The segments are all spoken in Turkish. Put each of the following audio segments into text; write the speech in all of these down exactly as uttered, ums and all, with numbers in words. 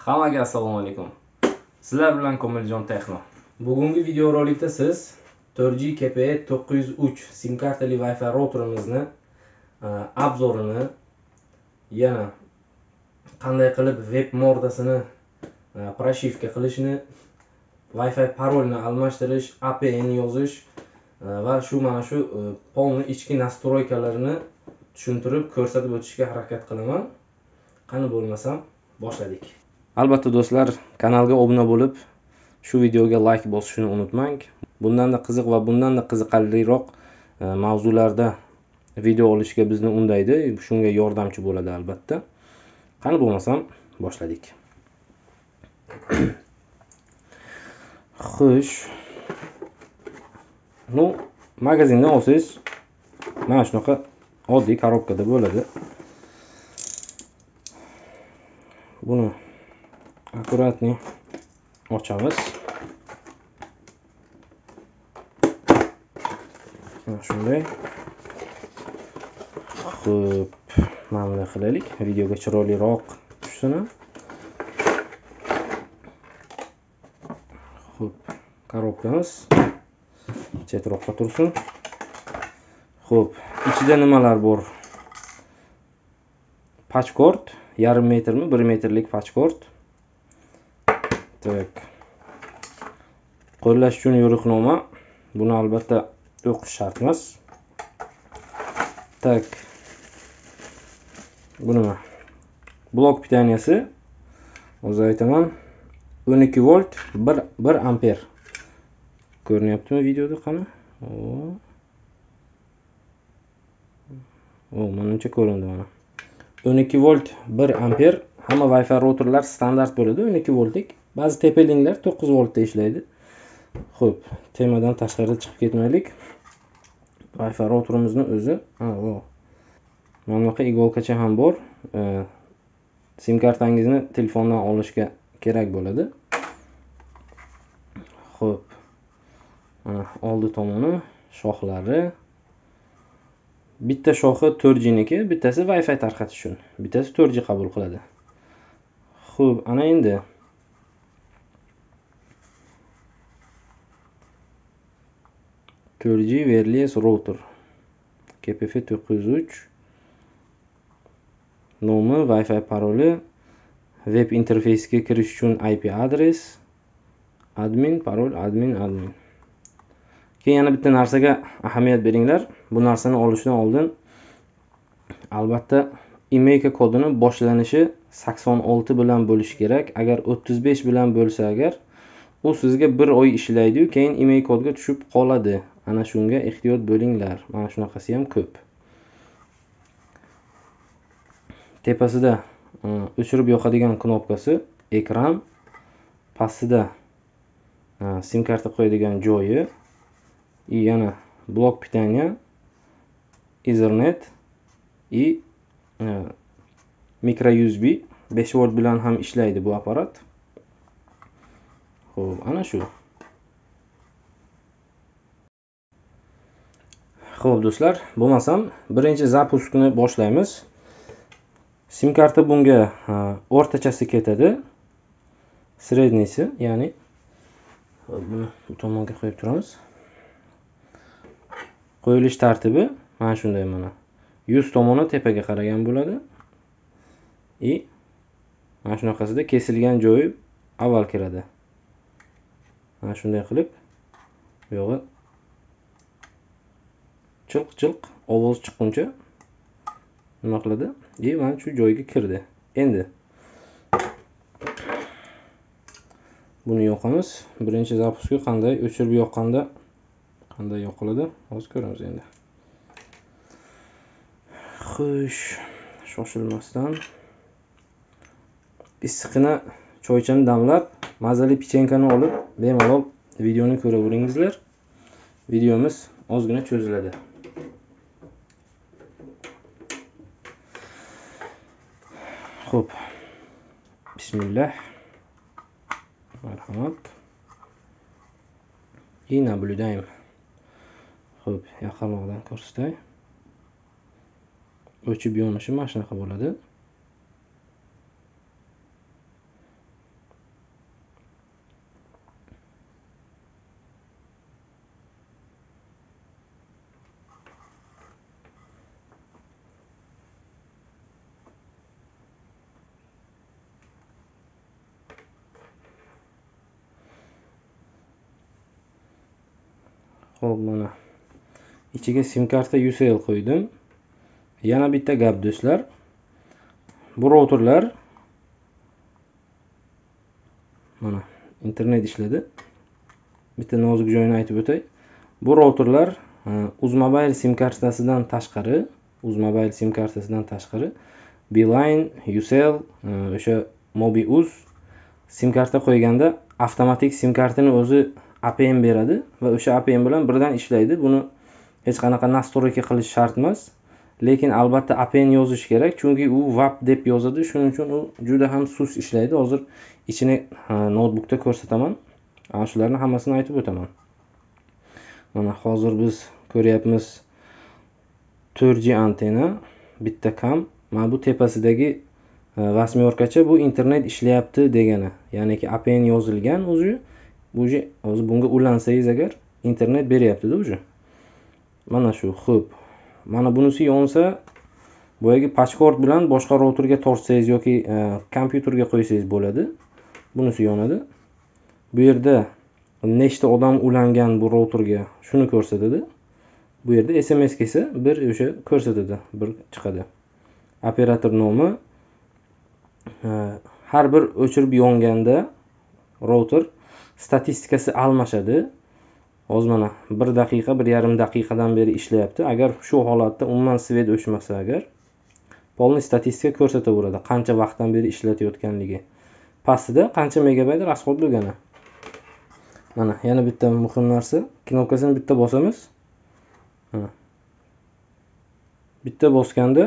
Hammaga assalomu alaykum. Sizlar bilan Komiljon Texno. Bugungi video rolikda siz to'rt G C P E nine oh three SIM kartali Wi-Fi routerimizni obzorini, yana qanday qilib web mordasini proshivka qilishni, Wi-Fi parolini almashtirish, A P N yozish va shu mana shu polni ichki nastroykalarini tushuntirib ko'rsatib o'tishga harakat qilaman. Qani bo'lmasam boshladik. Albatta do'stlar, kanalga obuna bo'lib, shu videoga like bosishni unutmang. Bundan da qiziq va bundan da qiziqarliroq mavzularda video olishga bizni undaydi, shunga yordamchi bo'ladi albatta. Qani bo'lmasam boshladik. Xo'sh. Nu magazindan olsangiz mana shunaqa oddiy karobkada bo'ladi. Bunu akuratni ochamiz. Mana shunday. Xo'p, mana bunday qilaylik, videoga chiroyliroq tushsin. Xo'p, karobkamiz chetroqqa tursin. Xo'p, ichida nimalar bor? Patchkord yarım metr mi? bir metrlik patchkord. Tak. Qo'llash uchun yo'riqnoma. Buni albatta o'qish shart emas. Tak. Bu nima? Blok pitaniyasi. O'zi aytaman. o'n ikki volt, bir amper. Ko'rinyaptimi videoda qani? O. O, menimcha ko'rindi mana. o'n ikki volt bir amper. Hamma Wi-Fi routerlar standart bo'ladi o'n ikki voltlik. Ba'zi TP-linklar to'qqiz voltda ishlaydi. Xo'p, temadan tashqari chiqib ketmaylik. Wi-Fi routerimizni o'zi, ha, vo. Mana bu igolkacha ham bor. E, SIM kartangizni telefondan olishga kerak bo'ladi. Xo'p. Mana oldi tomoni, shoxlari. Bitta shoxi to'rt G niki, bittasi Wi-Fi tarqatish uchun, bittasi to'rt G qabul qiladi. Xo'p, ana endi to'rt G wireless router K P F to'qqiz yuz uch nomi, Wi-Fi paroli, web interfeysga kirish uchun I P adres, admin parol, admin admin. Keyin yana bitta narsaga ahamiyat beringlar. Bu narsani olishdan oldin albatta email kodini boshlanishi sakson olti bilan bo'lish kerak. Agar o'ttiz besh bilan bo'lsa, agar u sizga bir oy ishlaydi-yu, keyin email kodga tushib qoladi. Ana shunga ehtiyot bo'linglar. Mana shunaqasi ham ko'p. Tepasida o'chirib yoqadigan knopkasi, ekran, pastida SIM karta qo'yadigan joyi, yana blok pitanya, Ethernet i e, micro U S B besh volt bilan ham ishlaydi bu apparat. Xo'p, ana shu. Xo'p do'stlar, bo'lmasam birinchi zapuskni boshlaymiz. SIM karta bunga o'rtachasi ketadi, srednisi, ya'ni buni bu tomonga qo'yib turamiz. Qo'yilish tartibi mana shunday, mana yuz tomoni tepaga qaragan bo'ladi. I mana shunaqasida kesilgan joyi avval keladi. Mana shunday qilib bu yo'g'i chilq-chilq ovoz chiqquncha nima qiladi? I mana shu joyga kirdi. Endi buni yoqamiz. Birinchi zapuskni qanday o'chirib yoqqanda qanday yoqiladi, hozir ko'ramiz endi. Xo'sh, shoshilmasdan issiqgina choychani damlab, mazali pechenkani olib, bemalol videoni ko'raveringizlar. Videomiz ozgina cho'ziladi. Xo'p. Bismillah. Marhamat. И наблюдаем. Xo'p, yaqinroqdan ko'rsatay. O'chib yonishi mana shunaqa bo'ladi. Ho'p, ichiga sim karta Ucell qo'ydim. Yana bitta gap do'stlar. Bu routerlar mana internet ishladi. Bitta nozik joyini aytib o'tay. Bu routerlar Uzmobile sim kartasidan tashqari, Uzmobile sim kartasidan tashqari Beeline, Ucell, o'sha Mobius sim karta qo'yganda avtomatik sim kartini o'zi A P N beradi va o'sha A P N bilan birdan ishlaydi. Buni hech qanaqa nastroyka qilish shart emas, lekin albatta A P N yozish kerak, chunki u W A P deb yozadi. Shuning uchun u juda ham sust ishlaydi. Hozir ichini noutbukda ko'rsataman, ana shularni hammasini aytib o'taman. Mana hozir biz ko'ryapmiz to'rt G antena, bitta kam. Mana bu tepasidagi vasmiyorkacha bu internet ishlayapti degani, ya'niki A P N yozilgan o'zi. Bu je hozir bunga ulansangiz agar internet beryapti-da o'zi. Mana shu, xo'p. Mana bunisi yonsa, boyagi pashkort bilan boshqa routerga tortsangiz yoki kompyuterga qo'ysangiz bo'ladi. Bunisi yonadi. Bu yerda nechta odam ulangan bu routerga shuni ko'rsatadi. Bu yerda S M S kelsa, bir o'sha ko'rsatadi, bir chiqadi. Operator nomi, har bir o'chirib yonganda router statistikasi almashadi. Hozir mana bir daqiqa, bir yarim daqiqadan beri ishlayapti. Agar shu holatda umuman svet o'chmasa, agar polni statistika ko'rsataveradi, qancha vaqtdan beri ishlatayotganligi, pastida qancha megabayt rasxod bo'lgani. Mana yana bitta muhim narsa, knopkasini bitta bosamiz. Bitta bosganda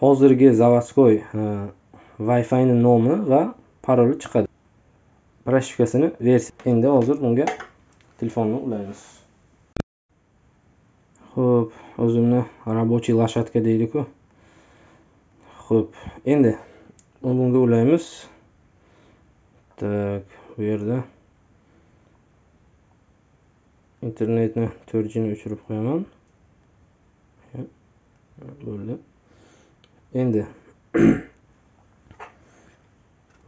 hozirgi zavodskoy Wi-Fi ning nomi va paroli chiqadi. Parashifkasini versiya. Endi hozir bunga telefonni ulaymiz. Xo'p, o'zimni rabochiy lashatka deydi-ku. Xo'p, endi bunga ulaymiz. Tak, bu yerda internetni to'rt G ni o'chirib qo'yaman. Bo'ldi. Endi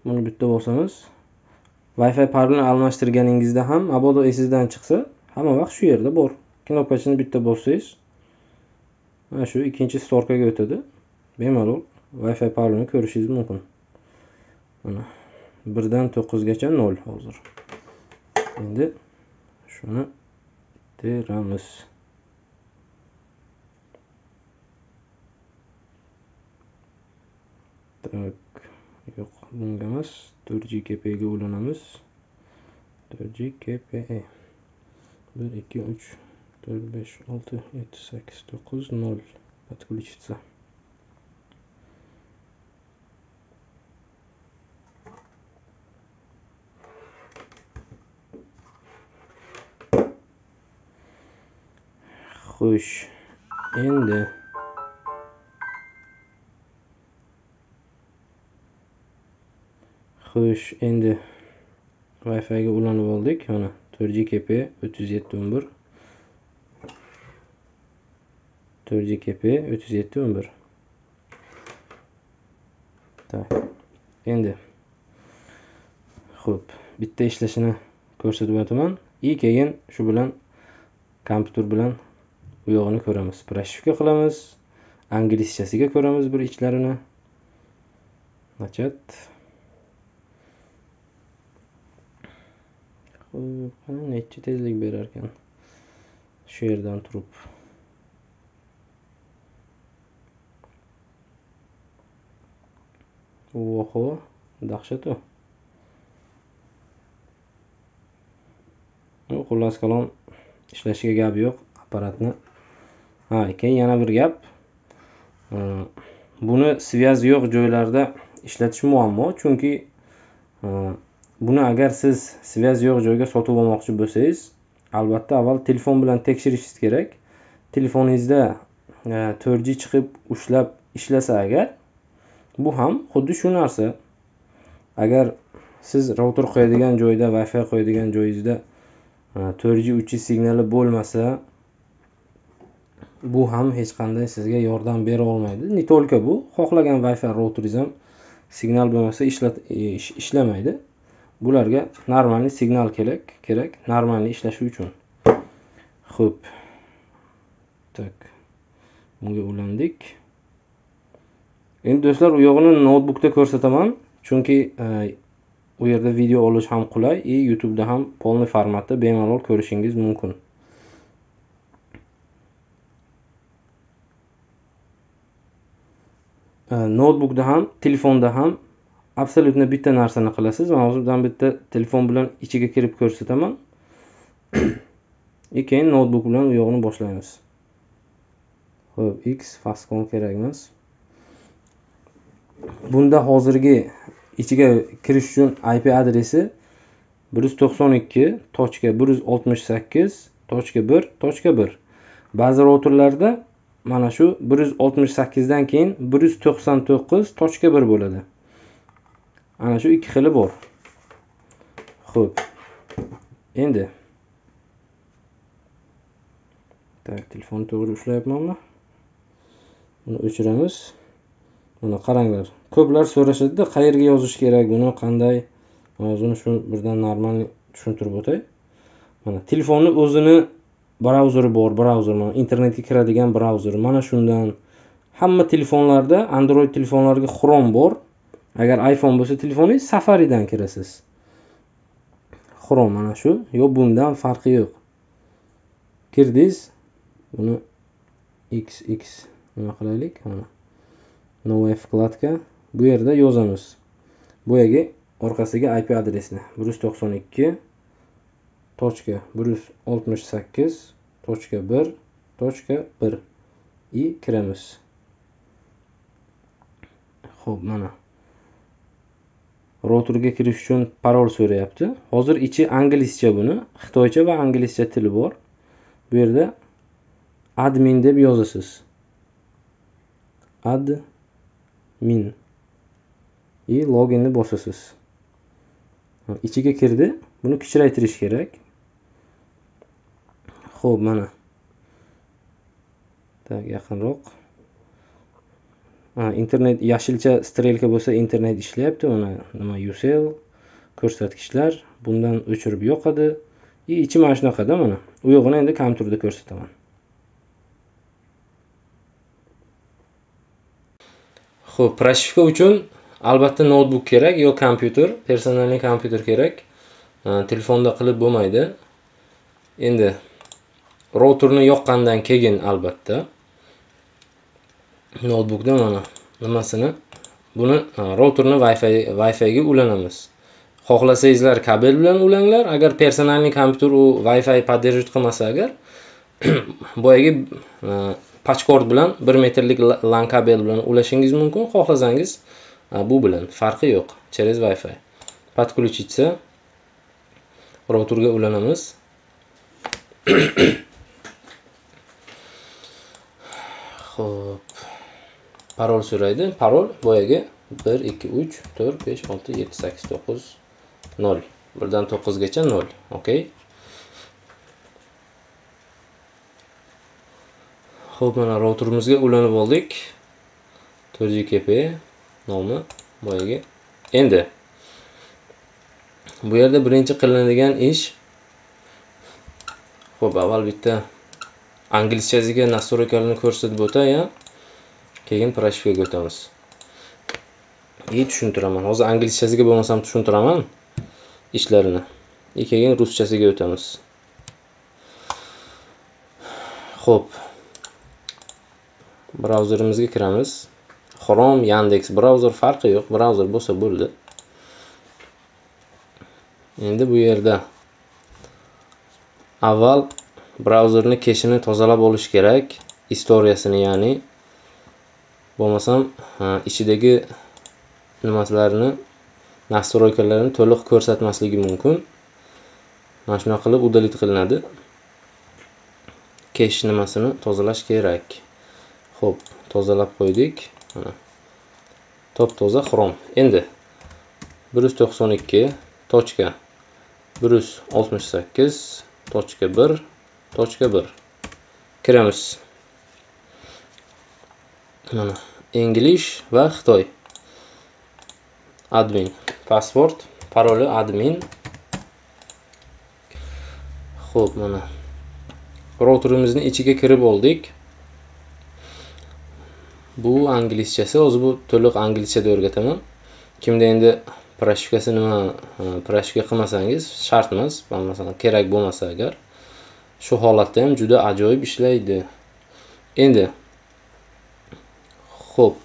buni bitta bosamiz. Wi-Fi parolini almashtirganingizda ham mabodo esingizdan chiqsa, hamma vaqt shu yerda bor. Knopkachini bitta bossangiz, mana shu ikkinchi storkaga o'tadi. Bemalol Wi-Fi parolini ko'rishingiz mumkin. Mana birdan to'qqiz gacha nol hozir. Endi shuni teramiz. Tak, yo'q, bunga emas. to'rt G K P ga ulanamiz. to'rt G K P E bir, ikki, uch, to'rt, besh, olti, yetti, sakkiz, to'qqiz, nol подключиться. Xo'sh, endi Xo'sh, endi Wi-Fi ga ulanib oldik. Mana to'rt G K P uch yuz yetmish bir, to'rt G K P uch yuz yetmish bir. Tak. Endi xo'p, bitta ishlashini ko'rsatib o'taman. I keyin shu bilan kompyuter bilan u yo'g'ini ko'ramiz. Prashifka qilamiz. Anglizchasiga ko'ramiz bir ichlarini. Nachat. Necha tezlik berar ekan shu yerdan turib. Oho, dahshat-ku. Xullas kalom, ishlashiga gap yo'q apparatni. Ha, keyin yana bir gap. Buni svyazi yo'q joylarda ishlatish muammo, chunki buni agar siz svyazi yo'q joyga sotib olmoqchi bo'lsangiz, albatta avval telefon bilan tekshirishingiz kerak. Telefoningizda to'rt G chiqib ushlab ishlasa agar, bu ham xuddi shu narsa. Agar siz router qo'yadigan joyda, Wi-Fi qo'yadigan joyingizda to'rt G uch G signali bo'lmasa, bu ham hech qanday sizga yordam bera olmaydi. Ne tolka bu, xohlagan Wi-Fi routeringiz ham signal bo'lmasa ishlamaydi. Bularga normalni signal kerak, kerak normalni ishlashi uchun. Hop. Tak. Bunga ulandik. Endi do'stlar, u yo'g'ini notebookda ko'rsataman, chunki u yerda video olish ham qulay, va YouTube da ham polni formatda bemalol ko'rishingiz mumkin. Notebookda ham, telefonda ham absolyutni bitta narsani qilasiz. Men hozirdan bitta telefon bilan ichiga kirib ko'rsataman. E keyin notebook bilan yo'g'ini boshlaymiz. Xo'p, X Fastcom kerak emas. Bunda hozirgi ichiga kirish uchun I P adresi bir to'qson ikki nuqta bir oltmish sakkiz nuqta bir nuqta bir. Ba'zi routerlarda mana shu bir yuz oltmish sakkiz dan keyin bir yuz to'qson to'qqiz nuqta bir bo'ladi. Ana shu ikki xili bor. Xo'p. Endi tak, telefon to'g'ri ushlayapmanmi? Buni o'chiramiz. Mana qaranglar. Ko'plar so'rashadi, qayerga yozish kerak, buni qanday? Hozir shu birdan normal tushuntirib o'tay. Mana telefonni o'zini brauzeri bor, brauzer mana internetga kiradigan brauzer. Mana shundan hamma telefonlarda, Android telefonlarga Chrome bor. Agar iPhone bo'lsa telefoningiz Safari'dan kirasiz. Chrome mana shu, yo'q bundan farqi yo'q. Kirdingiz, buni xx nima qilaylik? Mana Nova vkladka, bu yerda yozamiz. Boyagi orqasiga I P adresini bir yuz to'qson ikki nuqta bir yuz oltmish sakkiz nuqta bir nuqta bir i kiramiz. Xo'p, mana routerga kirish uchun parol so'rayapti. Hozir ichi inglizcha, buni xitoycha va inglizcha tili bor. Bu yerda admin deb yozasiz. Admin i loginni bosasiz. Ichiga kirdi. Buni kichiraytirish kerak. Xo'p, mana. Tak, yaqinroq. Internet yashilcha strelka bo'lsa internet ishlayapti. Mana nima Ucell ko'rsatkichlar bundan o'chirib yoqadi. I ichi mana shunaqada mana. U yo'g'ini endi kompyuterda ko'rsataman. Xo'p, proshivka uchun albatta notebook kerak yoki kompyuter, personalniy kompyuter kerak. Telefonda qilib bo'lmaydi. Endi routerni yoqqandan keyin albatta notebookda mana nimasini buni routerni Wi-Fi Wi-Fi ga ulanamiz. Xohlasangizlar kabel bilan ulanglar, agar personalniy kompyuter u Wi-Fi podderjut qilmasa, agar boyagi patchkord bilan bir metrlik LAN kabel bilan ulashingiz mumkin. Xohlasangiz bu bilan farqi yo'q, через Wi-Fi. Подключиться routerga ulanamiz. Xo'p. Parol so'raydi. Parol boyagi bir ikki uch to'rt besh olti yetti sakkiz to'qqiz null. birdan to'qqizgacha null. Okay. Xo'p, mana routerimizga ulanib oldik. to'rt G P E nomi boyagi. Endi bu yerda birinchi qilinadigan ish, xo'p, avval bitta anglizchasiga nastroykalarni ko'rsatib o'tay-ya. Keyin proshivkaga o'tamiz. E tushuntiraman. Hozir anglizchasiga bo'lmasam tushuntiraman ishlarini. E keyin ruschasiga o'tamiz. Xo'p. Brauzerimizga kiramiz. Chrome, Yandex brauzer farqi yo'q. Brauzer bo'lsa bo'ldi. Endi bu yerda avval brauzerni kechini tozalab olish kerak, istoriyasini, ya'ni bo'lmasam ichidagi nimalarni, nastroykalarni to'liq ko'rsatmasligi mumkin. Mana shunday qilib udalit qilinadi. Kesh nimasini tozalash kerak. Xo'p, tozalab qo'ydik. Mana top toza Chrome. Endi bir yuz to'qson ikki nuqta bir yuz oltmish sakkiz nuqta bir Точка bir. Kiramiz. Mana English va Xitoy. Admin, password, paroli admin. Xo'p, mana routerımızın içine kirib oldik. Bu Anglisçesi, ozu bu to'liq Anglisçada o'rgataman. Kimda endi proshkasi nima, proshka qilmasangiz shart emas, bo'lmasa kerak bo'lmasa agar shu holatda ham juda ajoyib ishlaydi. Endi xo'p,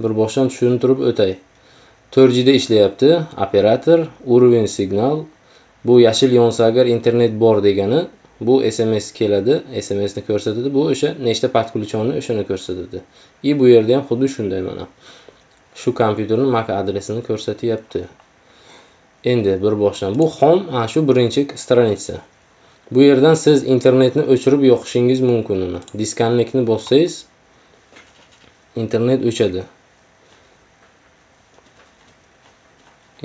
bir boshdan tushuntirib o'tay. to'rt G da ishlayapti, operator, uровень signal. Bu yashil yonsa agar internet bor degani, bu S M S keladi, S M S ni ko'rsatadi. Bu o'sha nechta podключённый o'shani ko'rsatadi. I bu yerda ham xuddi shunday mana. Shu kompyuterning M A C adresini ko'rsatyapti. Endi bir boshdan bu home, a shu birinchi stranitsa. Bu yerdan siz internetni o'chirib yoqishingiz mumkin. Disconnectni bossangiz internet o'chadi.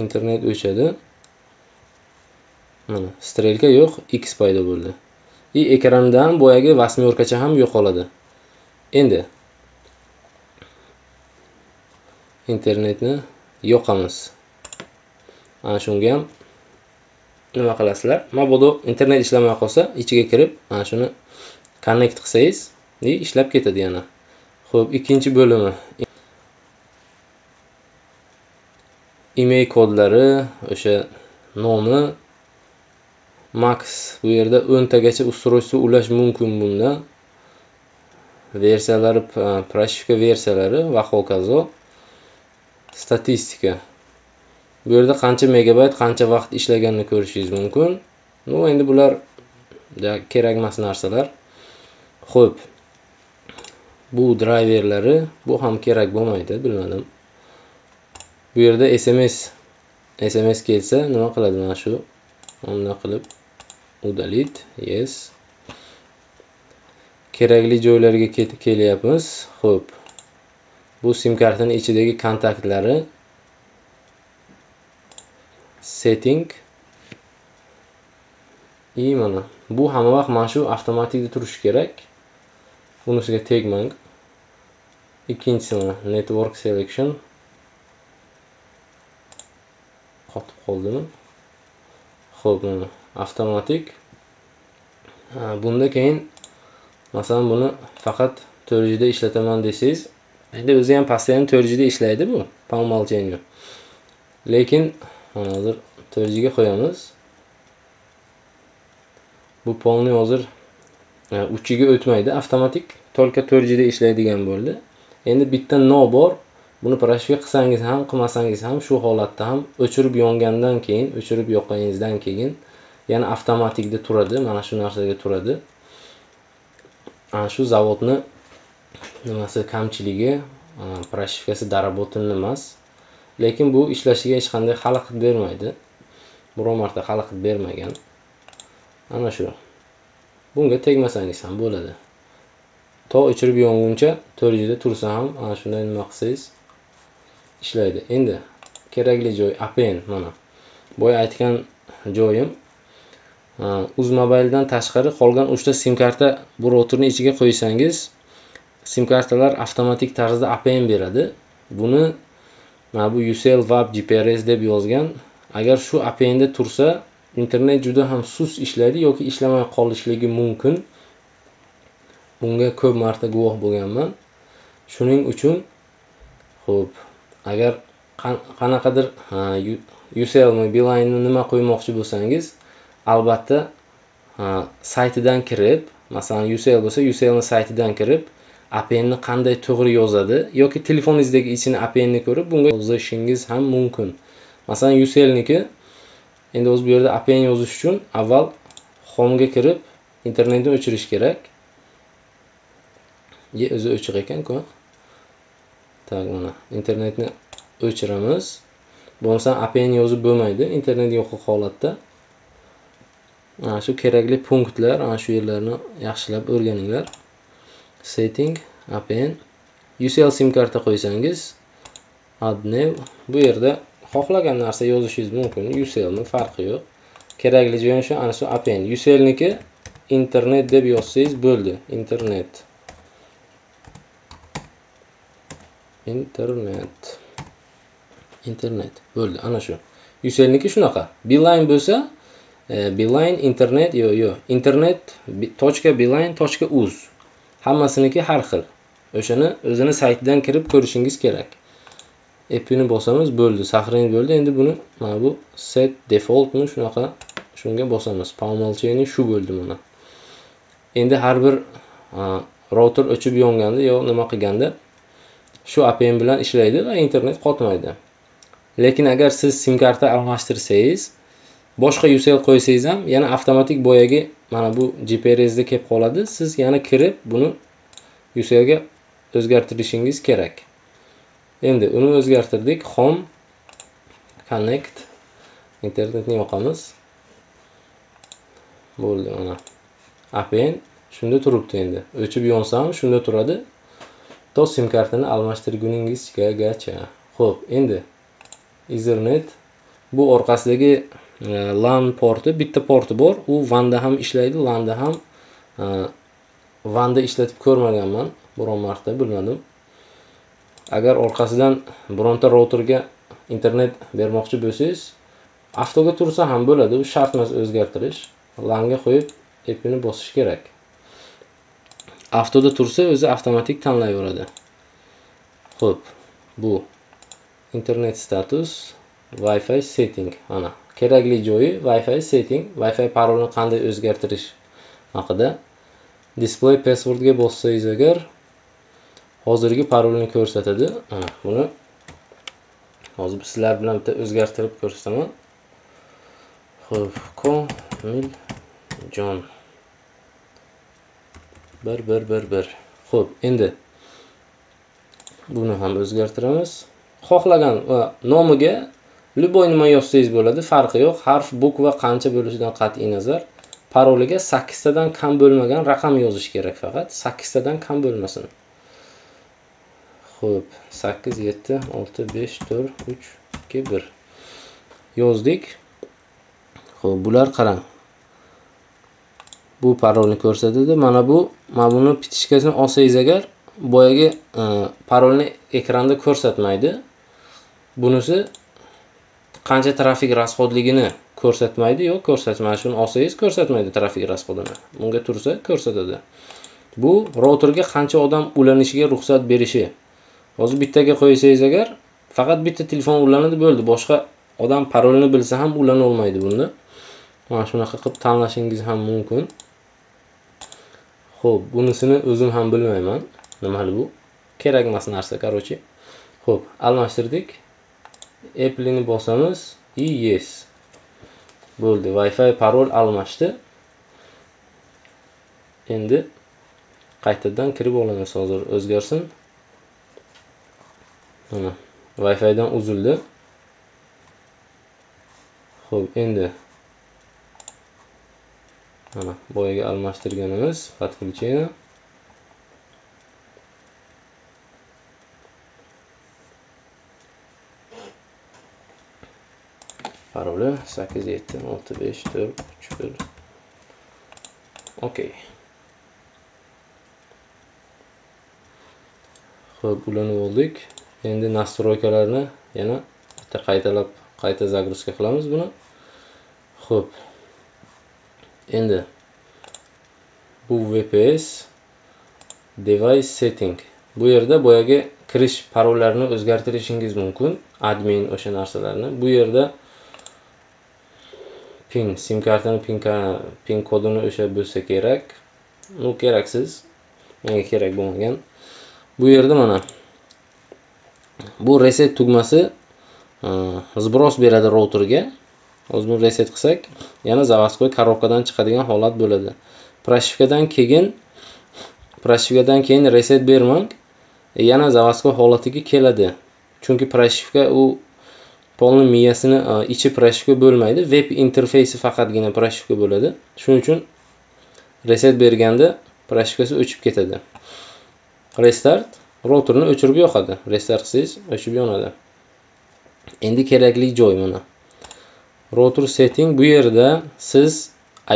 Internet o'chadi. Mana strelka yo'q, X paydo bo'ldi. I ekrandan boyagi vasmiyorkacha ham yo'qoladi. Endi internetni yoqamiz. Ana shunga ham nima qilasizlar? Mabodo internet ishlamay qolsa, ichiga kirib, mana shuni connect qilsangiz, ishlab ketadi yana. Xo'p, ikkinchi bo'limi. E-mail kodlari, o'sha nomi Max bu yerda o'ntagacha ustroysi ulash mumkin bunda. Versiyalar, proshivka versiyalari va hokazo. Statistika. Bu yerda qancha megabayt, qancha vaqt ishlaganini ko'rishingiz mumkin. No, endi bular kerak emas narsalar. Xo'p. Bu driverlari, bu ham kerak bo'lmaydi, bilmadim. Bu yerda S M S S M S kelsa nima qiladi mana shu? Unda qilib udalit, yes. Kerakli joylarga kelyapmiz. Xo'p. Bu sim kartaning ichidagi kontaktlari, setting. I mana bu hamma vaqt mana shu avtomatikda turishi kerak. Bunisiga tegmang. Ikkinchisi mana network selection. Qotib qoldimi? Xo'p, avtomatik. Bunda keyin masalan buni faqat to'rt G da ishlataman desangiz, endi o'zi ham pastayan to'rt G da ishlaydi bu, по умолчанию. Lekin hozir to'rt G ga qo'yamiz. Bu polni hozir uch G ga o'tmaydi, avtomatik только to'rt G da ishlaydigan bo'ldi. Endi bitta no bor. Buni proshivka qilsangiz ham, qilmasangiz ham shu holatda ham o'chirib yongandan keyin, o'chirib yoqqaningizdan keyin yana avtomatikda turadi, mana shu narsaga turadi. Ana shu zavodni nimasi kamchiligi, proshivkasi darabotin emas. Lekin bu ishlashiga hech qanday xalaqit bermaydi. Biron marta xalaqit bermagan. Ana shu. Bunga tegmasangiz ham bo'ladi. To o'chirib yonguncha to'rt G da tursa ham ana shunday nima qilsangiz ishlaydi. Endi kerakli joy A P N mana. Boya aytgan joyim Uzmobile dan tashqari qolgan uchta sim karta bu routerning ichiga qo'ysangiz, sim kartalar avtomatik tarzda A P N beradi. Buni mana bu Ucell web G P R S deb yozgan. Agar shu A P N da tursa, internet juda ham sus ishlaydi yoki ishlamay qolishligi mumkin. Bunga ko'p marta guvoh bo'lganman. Shuning uchun xo'p, agar qanaqadir Ucell mi, Beeline ni nima qo'ymoqchi bo'lsangiz, albatta saytidan kirib, masalan Ucell bo'lsa, Ucellning saytidan kirib, A P N ni qanday to'g'ri yozadi yoki telefoningizdagi ichini A P N ni ko'rib, bunga yozishingiz ham mumkin. Masalan Ucellniki endi o'z bu yerda A P N yozish uchun avval home ga kirib, internetni o'chirish kerak. Ye o'zi o'chiq ekan-ku. Tag mana internetni o'chiramiz. Bo'lmasa A P N yozib bo'lmaydi, internet yo'q holatda. Mana shu kerakli punktlar, ana shu yerlarni yaxshilab o'rganinglar. Setting, A P N, Ucell sim karta qo'ysangiz, adnev bu yerda xohlagan narsa yozishingiz mumkin. Ucellning farqi yo'q. Kerakli joyi shu, ana shu A P N. Ucellniki internet deb yozsangiz bo'ldi. Internet. internet internet bo'ldi. Ana shu Ucellniki shunaqa. Beeline bo'lsa Beeline internet yo yo internet tochka Beeline tochka uz hammasiniki har xil. O'shani o'zini saytidan kirib ko'rishingiz kerak. App'ini bosamiz, bo'ldi, saqlanib bo'ldi. Endi buni mana bu set defaultni shunaqa shunga bosamiz. Pomolcheni shu bo'ldi buni. Endi har bir router o'chib yonganda yo nima qilganda shu A P N bilan ishlaydi va internet qotmaydi. Lekin agar siz sim karta almashtirsangiz, boshqa Ucell qo'ysangiz ham yana avtomatik boyagi mana bu G P R S'da kelib qoladi. Siz yana kirib buni Ucellga o'zgartirishingiz kerak. Endi uni o'zgartirdik. Home connect internetni yoqamiz. Bo'ldi mana. A P N shunda turibdi endi. O'chib yonsam shunda turadi. To sim kartani almashtirguningizgacha. Xo'p, endi Ethernet bu orqasidagi LAN porti bitta porti bor. U WAN'da ham ishlaydi, LAN'da ham. WAN'da ishlatib ko'rmaganman, biron marta bilmadim. Agar orqasidan bironta routerga internet bermoqchi bo'lsangiz, avtoga tursa ham bo'ladi. U shart emas o'zgartirish. LAN'ga qo'yib, app'ini bosish kerak. Avtoda tursa o'zi avtomatik tanlayveradi. Xo'p, bu internet status, Wi-Fi setting ana. Kerakli joyi Wi-Fi setting, Wi-Fi parolini qanday o'zgartirish haqida. Display password ga bossangiz agar hozirgi parolni ko'rsatadi. Ana buni hozir sizlar bilan bitta o'zgartirib ko'rsataman. Xo'p, Komiljon bir bir bir bir. Xo'p, endi buni ham o'zgartiramiz. Xohlagan va nomiga любой nima yozsangiz bo'ladi, farqi yo'q. Harf, bukva qancha bo'lishidan qat'i nazar, paroliga sakkiz tadan kam bo'lmagan raqam yozish kerak faqat. sakkiz tadan kam bo'lmasin. Xo'p, sakkiz yetti olti besh to'rt uch ikki bir yozdik. Xo'p, bular qarang. Bu parolni ko'rsatadi. Mana bu, mana buni pitichkasini olsangiz agar, boyagi parolni ekranda ko'rsatmaydi. Bunisi qancha trafik rasxodligini ko'rsatmaydi, yo'q, ko'rsatmaydi. Shuni olsangiz ko'rsatmaydi trafik rasxodini. Bunga tursa ko'rsatadi. Bu routerga qancha odam ulanishiga ruxsat berishi. Hozir bittaga qo'ysangiz agar, faqat bitta telefon ulanadi, bo'ldi. Boshqa odam parolini bilsa ham ulana olmaydi bunda. Mana shunaqa qilib tanlashingiz ham mumkin. Xo'p, bunisini o'zim ham bilmayman. Nimali bu? Kerak emas narsa, qarochi. Xo'p, almashtirdik. Apple'ni bosamiz. Yes. Bo'ldi. Wi-Fi parol almashdi. Endi qaytadan kirib olamiz, hozir o'zgarsin. Mana Wi-Fi dan uzildi. Xo'p, endi mana boyaga almashtirganimiz podключение. Paroli sakkiz yetti olti besh to'rt uch bir. OK. Xo'p, ulanib oldik. Endi nastroykalarni yana bitta qaytalab, qayta zagruzka qilamiz buni. Xo'p. Endi bu V P S device setting. Bu yerda boyagi kirish parollarini o'zgartirishingiz mumkin. Admin o'sha narsalarni. Bu yerda pin, sim kartani pin pin kodini o'sha bo'lsa kerak. Bu keraksiz, menga kerak bo'lmagan. Bu yerda mana bu reset tugmasi zibros beradi routerga. Hozir buni reset qilsak, yana zavasqoy korobkadan chiqadigan holat bo'ladi. Proshivkadan keyin proshivkadan keyin reset bermang, yana zavasqoy holatiga keladi. Chunki proshivka u polni miyasini ichi proshivka bo'lmaydi. Web interfeysi faqatgina proshivka bo'ladi. Shuning uchun reset berganda proshivkasi o'chib ketadi. Restart routerni o'chirib yoqadi. Restart qilsangiz o'chib yonadi. Endi kerakli joy mana. Router setting, bu yerda siz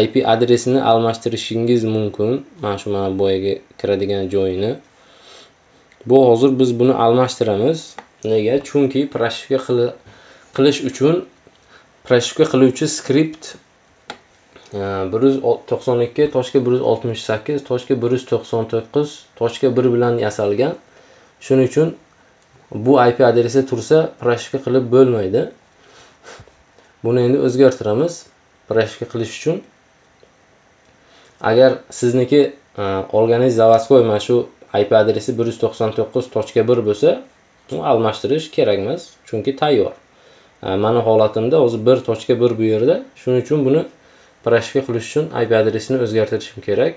I P adresini almashtirishingiz mumkin. Mana shu mana boyaga kiradigan joyini. Bu hozir biz buni almashtiramiz. Nega? Chunki proshivka qilish uchun proshivka qiluvchi skript bir yuz to'qson ikki to'qqiz yuz oltmish sakkiz to'qqiz yuz to'qson to'qqiz to'qqiz bir bilan yasalgan. Shuning uchun bu I P adresi tursa proshka qilib bo'lmaydi. Buni endi o'zgartiramiz proshka qilish uchun. Agar sizniki olganingiz zavodskoy mana shu I P adresi bir yuz to'qson to'qqiz to'qqiz bir bo'lsa, uni almashtirish kerak emas, chunki tayyor. Mana holatimda o'zi bir to'qqiz bir bu yerda. Shuning uchun buni proshka qilish uchun I P adresini o'zgartirishim kerak.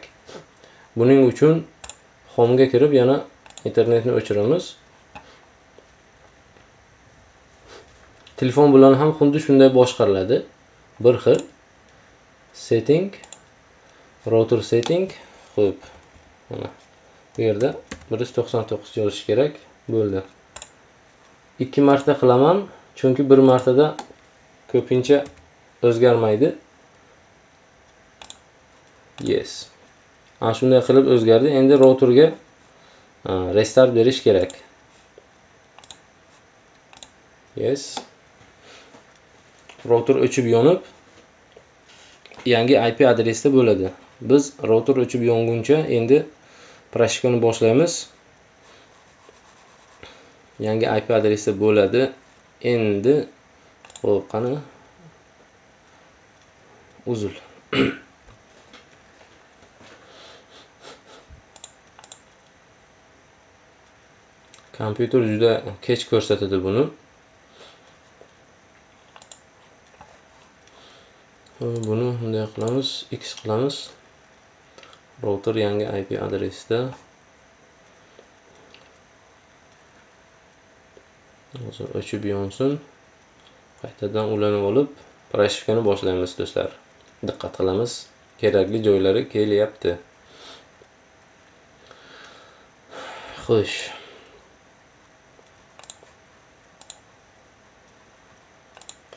Buning uchun Home ga kirib yana internetni o'chiramiz. Telefon bilan ham xuddi shunday boshqariladi. Bir xil setting, router setting. Xo'p, mana bu yerda bir yuz to'qson to'qqiz yozilishi kerak. Bo'ldi. Ikki marta qilaman, chunki bir martada ko'pincha o'zgarmaydi. Yes. Ana shunday qilib o'zgardi. Endi routerga restart berish kerak. Yes. Router o'chib yonib yangi I P adresda bo'ladi. Biz router o'chib yonguncha endi proshkani boshlaymiz. Yangi I P adresda bo'ladi. Endi hop qani uzul. Kompyuter juda kech ko'rsatadi buni. Buni bunday qilamiz, X qilamiz. Router yangi I P adresida. Hozir o'chib yonsin. Qaytadan ulanib olib, proshkani boshlaymiz do'stlar. Diqqat qilamiz, kerakli joylari kelyapti. Xo'sh.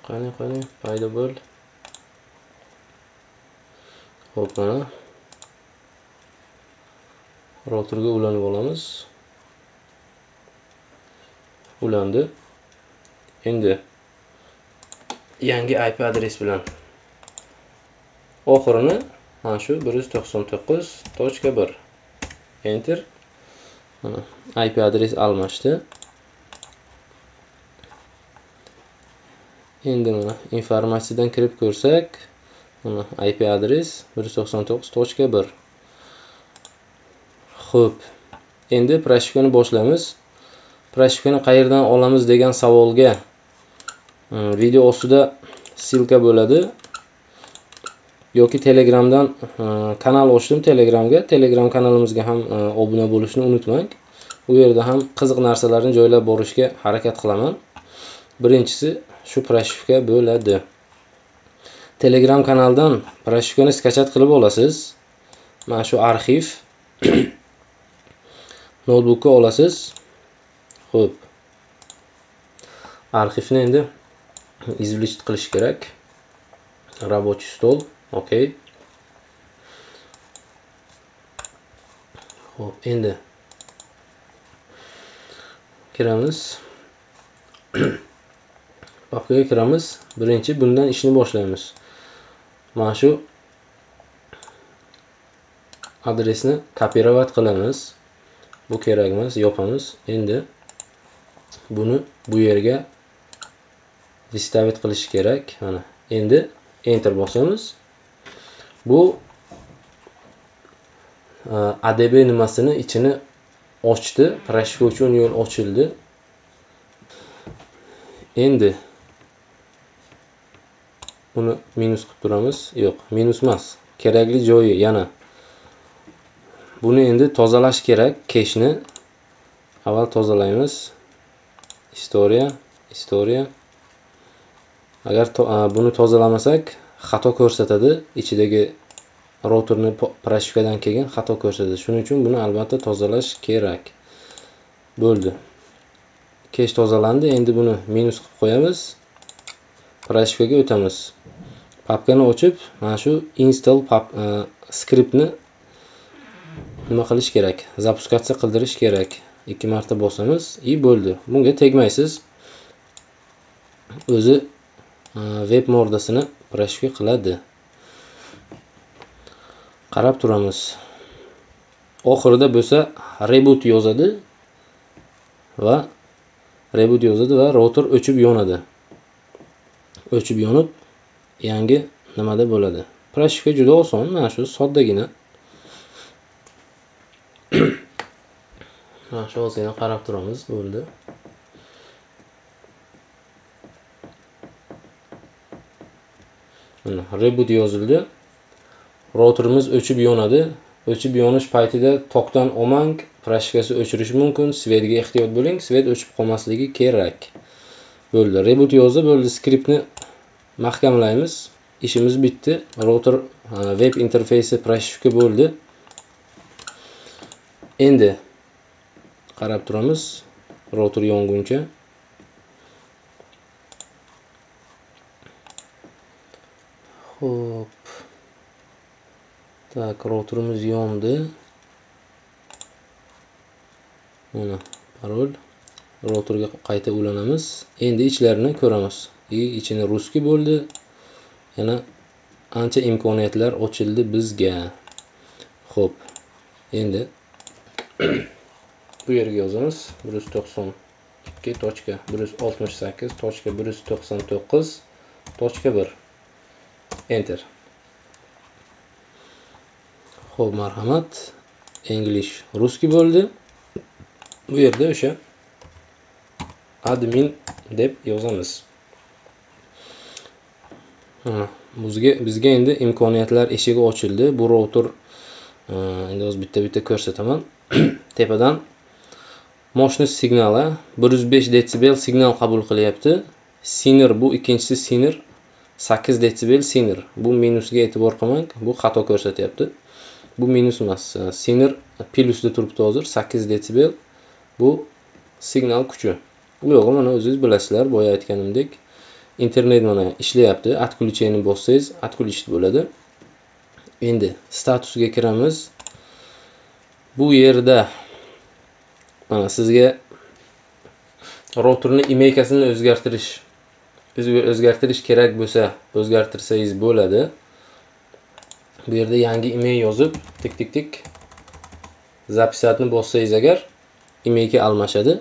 Qani, qani, paydo bo'l. Xo'p, mana routerga ulanib olamiz. Ulandi. Endi yangi I P adres bilan oxirini mana shu bir yuz to'qson to'qqiz to'qqiz bir enter. Mana I P adres almashdi. Endi mana informatsiyadan kirib ko'rsak, mana I P adres bir yuz to'qson to'qqiz to'qqiz bir. Xo'p, endi proshkani boshlaymiz. Proshkani qayerdan olamiz degan savolga video ostida silka bo'ladi yoki Telegramdan kanal ochdim, Telegramga, Telegram kanalimizga ham obuna bo'lishni unutmang. U yerda ham qiziq narsalarni joylab borishga harakat qilaman. Birinchisi shu proshka bo'ladi. Telegram kanalidan proshkani skachat qilib olasiz. Mana shu arxiv notebookka olasiz. Xo'p. Arxivni endi izvlechit qilish kerak. Rabochiy stol, okay. Xo'p, endi kiramiz. Papkaga kiramiz. Birinchi bundan ishni boshlaymiz. Mana shu adresni kopirovat qilamiz. Bu kerak emas, yopamiz. Endi buni bu yerga vistavit qilish kerak. Mana endi enter bosamiz. Bu A D B nimasini ichini ochdi. Proshka uchun yo'l ochildi. Endi buni minus qilib turamiz. Yo'q, minus emas. Kerakli joyi yana. Buni endi tozalash kerak, kechni. Avval tozalaymiz. Historia, historia. Agar to a, buni tozalamasak xato ko'rsatadi. Ichidagi routerni proshkadan keyin xato ko'rsatadi. Shuning uchun buni albatta tozalash kerak. Bo'ldi. Kesh tozalandi. Endi buni minus qilib qo'yamiz. Proshkaga o'tamiz. Papkani ochib, mana shu install pap skriptni nima qilish kerak? Zapuskatsiya qildirish kerak. Ikki marta bosamiz, i bo'ldi. Bunga tegmaysiz. O'zi web mordasini proshka qiladi. qarab turamiz. Oxirida bo'lsa reboot yozadi va reboot yozadi va router o'chib yonadi. O'chib yonib yangi nimada bo'ladi. Prashka juda oson, mana shu soddagina. Mana shu o'zini qarab turamiz, bo'ldi. Mana reboot yozildi. Routerimiz o'chib yonadi. O'chib yonish paytida tokdan omang, prashkasi o'chirish mumkin. Svetga ehtiyot bo'ling, svet o'chib qolmasligi kerak. Bo'ldi. Reboot yozdi, bo'ldi. Skriptni mahkamlaymiz. İşimiz bitti. Router web interfeysi prashka bo'ldi. Endi qarab turamiz router yonguncha. Hop. Tak, routerimiz yondi. Mana parol. Routerga qayta ulanamiz. Endi ichlarini ko'ramiz. I ichini ruski bo'ldi. Yana ancha imkoniyatlar ochildi bizga. Xo'p. Endi bu yerga yozamiz bir yuz to'qson ikki to'qson sakkiz to'qson bir to'qson to'qqiz bir. Enter. Xo'p, marhamat. English ruski bo'ldi. Bu yerda o'sha admin deb yozamiz. Bizga bizga endi imkoniyatlar eshigi ochildi. Bu router endi o'z bitta-bitta ko'rsataman. Tepadan mashina signali bir yuz besh detsibel signal qabul qilyapti. Siner bu ikkinchisi siner sakkiz detsibel siner. Bu minusga e'tibor qilmang, bu xato ko'rsatyapti. Bu minus emas. Siner plusda turibdi hozir sakkiz detsibel. Bu signal kuchi. Bu yo'g'i mana o'zingiz bilasizlar, boya aytganimdek. Internet mana ishlayapti. Atkulcheni bossangiz, atkulishib bo'ladi. Endi statusga kiramiz. Bu yerda mana sizga routerning imeykasini o'zgartirish o'zgartirish kerak bo'lsa, o'zgartirsangiz bo'ladi. Bu yerda yangi imey yozib, tik-tik-tik zapisatni bossangiz agar imeyga almashadi.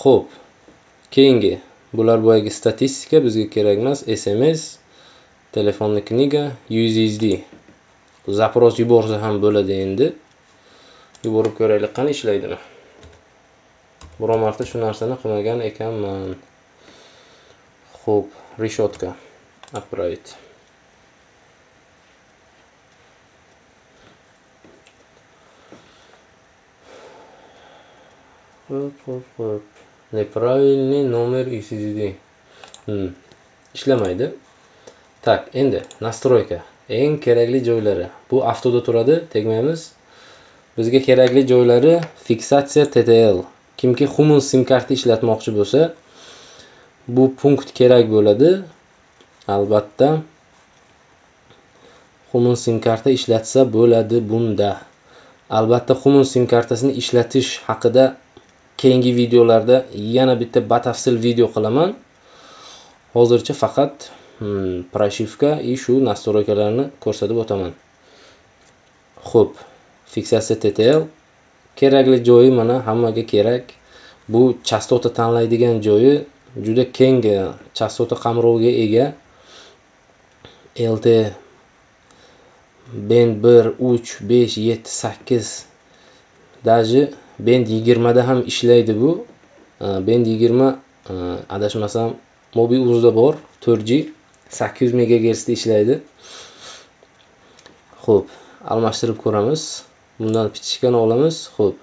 Xo'p. Keyingi bular boyagi statistika bizga kerak emas, S M S, telefonli kniga, U S S D. Zaproz yuborsa ham bo'ladi endi. Yuborib ko'raylik qani ishlaydimi. Biror marta shu narsani qilmagan ekanman. Xo'p, reshotka. Upgrade. Hop, hop, hop. Nepravильный номер U S S D. Hmm. İşlemaydı. Tak, endi nastroyka. Eng kerakli joylari. Bu avtoda turadi, tegmaymiz. Bizga kerakli joylari fiksatsiya T T L. Kimki Humo sim karta ishlatmoqchi bo'lsa, bu punkt kerak bo'ladi. Albatta. Humo sim karta ishlatsa bo'ladi bunda. Albatta Humo sim kartasini ishlatish haqida keyingi videolarda yana bitta batafsil video qilaman. Hozircha faqat hmm, prashivka va shu nastroykalarni ko'rsatib o'taman. Xo'p, fiksatsiya T T L kerakli joyi mana hammaga kerak. Bu chastota tanlaydigan joyi juda keng, chastota qamroviga ega. L T E band bir uch besh yetti sakkiz daji band yigirma da ham ishlaydi bu. Band yigirma adashmasam Mobius'da bor, to'rt G sakkiz yuz megagerts da ishlaydi. Xo'p, almashtirib ko'ramiz. Bundan pichkani olamiz. Xo'p,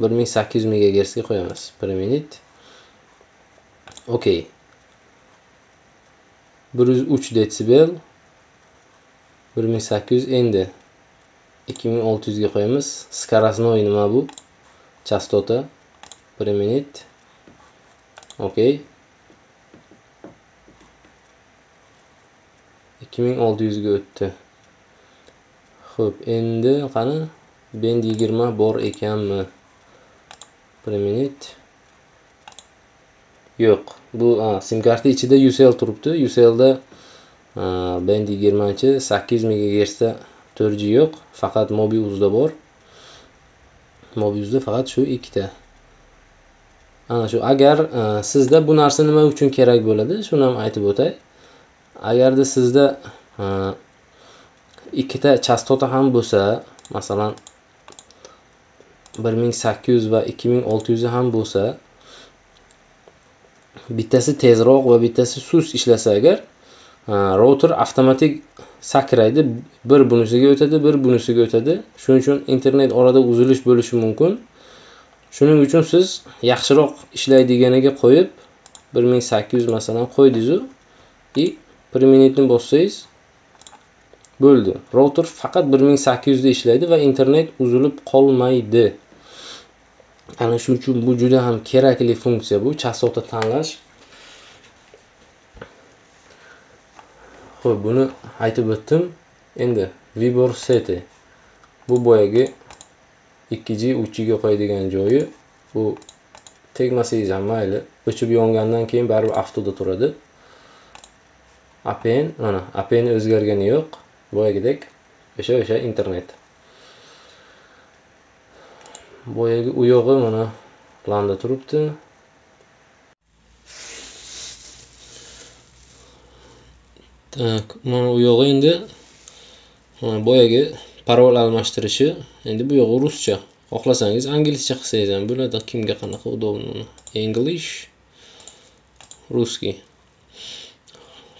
bir ming sakkiz yuz megagerts ga qo'yamiz. bir minut. Okay. bir yuz uch detsibel bir ming sakkiz yuz endi ikki ming olti yuz ga qo'yamiz. Skarasnoy nima bu? Частота bir minut. Okey. ikki ming olti yuz ga o'tdi. Xo'p, endi qani band yigirma bor ekanmi? bir minut. Yo'q. Bu a, sim karta ichida Ucell turibdi. Ucellda bendi yigirmanchi sakkiz megagertsda to'rt G yo'q, faqat Mobius'da bor. Mobius'da faqat shu ikkita. Ana shu, agar sizda bu narsa nima uchun kerak bo'ladi, shuni ham aytib o'tay. Agarda sizda ikkita chastota ham bo'lsa, masalan bir ming sakkiz yuz va ikki ming olti yuz ham bo'lsa, bittasi tezroq va bittasi sust ishlasa, agar router avtomatik sakraydi, bir bunisiga o'tadi, bir bunisiga o'tadi. Shuning uchun internet orada uzilish bo'lishi mumkin. Shuning uchun siz yaxshiroq ishlaydiganiga qo'yib bir ming sakkiz yuz masalan qo'ydingiz va bir minutni bossangiz bo'ldi. Router faqat bir ming sakkiz yuz da ishlaydi va internet uzilib qolmaydi. Ana shuning uchun bu juda ham kerakli funksiya, bu chastota tanlash. Xo'p, buni aytib o'tdim. Endi Viber seti, bu boyagi ikki G uch G ga qo'yadigan joyi. Bu tegmasangiz ham mayli, o'chib yongandan keyin baribir avtoda turadi. A P N, mana A P N o'zgargani yo'q, boyagidek o'sha o'sha internet. Boyagi u yo'g'i mana planda turibdi. Mana u yo'g'i endi boyagi parol almashtirishi. Endi bu yo'g'i ruscha. Xohlasangiz inglizcha qilsangiz ham bo'ladi, kimga qanaqa udobni. English, ruskiy.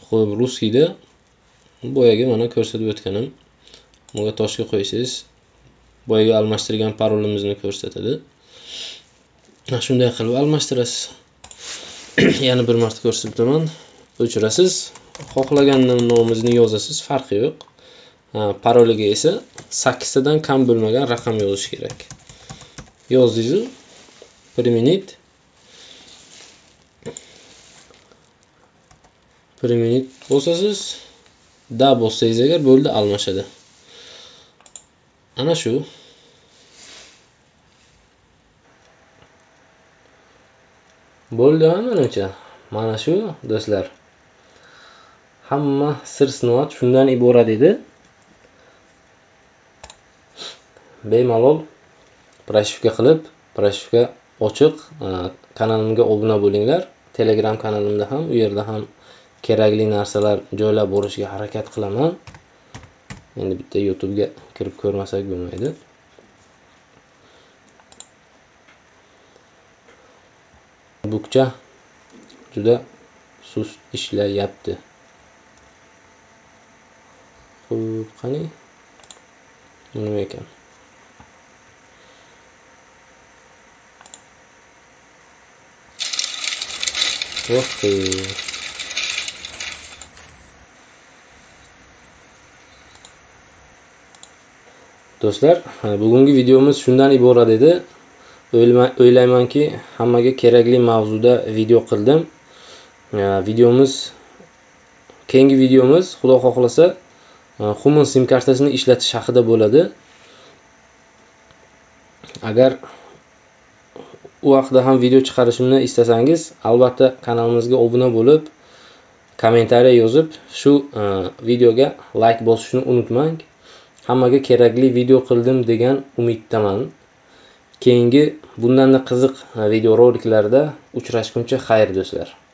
Xo'p, ruskiyda boyagi mana ko'rsatib o'tganim. Bunga toshga qo'ysangiz, boyagi almashtirgan parolimizni ko'rsatadi. Mana shunday qilib almashtirasiz. Yana bir marta ko'rsatib o'taman. O'chirasiz. Xohlagan nomimizni yozasiz, farqi yo'q. Paroliga esa sakkiztadan kam bo'lmagan raqam yozish kerak. Yozdingiz. bir minut bosasiz. Da bossangiz agar bo'ldi, almashadi. Ana shu. Bo'ldi, menimcha. Mana shu do'stlar. Hamma sir-sinoat shundan iborat edi. Bemalol proshivka qilib, proshivka ochiq, kanalimga obuna bo'linglar. Telegram kanalimda ham, u yerda ham kerakli narsalar joylab borishga harakat qilaman. Endi bitta YouTube ga kirib ko'rmasak bo'lmaydi. Bukcha juda sust ishlayapti. Xo'p, qani nima ekan? O'xti. Do'stlar, bugungi videomiz shundan iborat edi. O'ylaymanki, hammaga kerakli mavzuda video qildim. Videomiz, keyingi videomiz xudo xohlasa Humo sim kartasini ishlatish haqida bo'ladi. Agar u haqida ham video chiqarishimni istasangiz, albatta kanalimizga obuna bo'lib, kommentariya yozib, shu videoga like bosishni unutmang. Hammaga kerakli video qildim degan umiddaman. Keyingi bundan da qiziq video roliklarda uchrashguncha xayr do'stlar.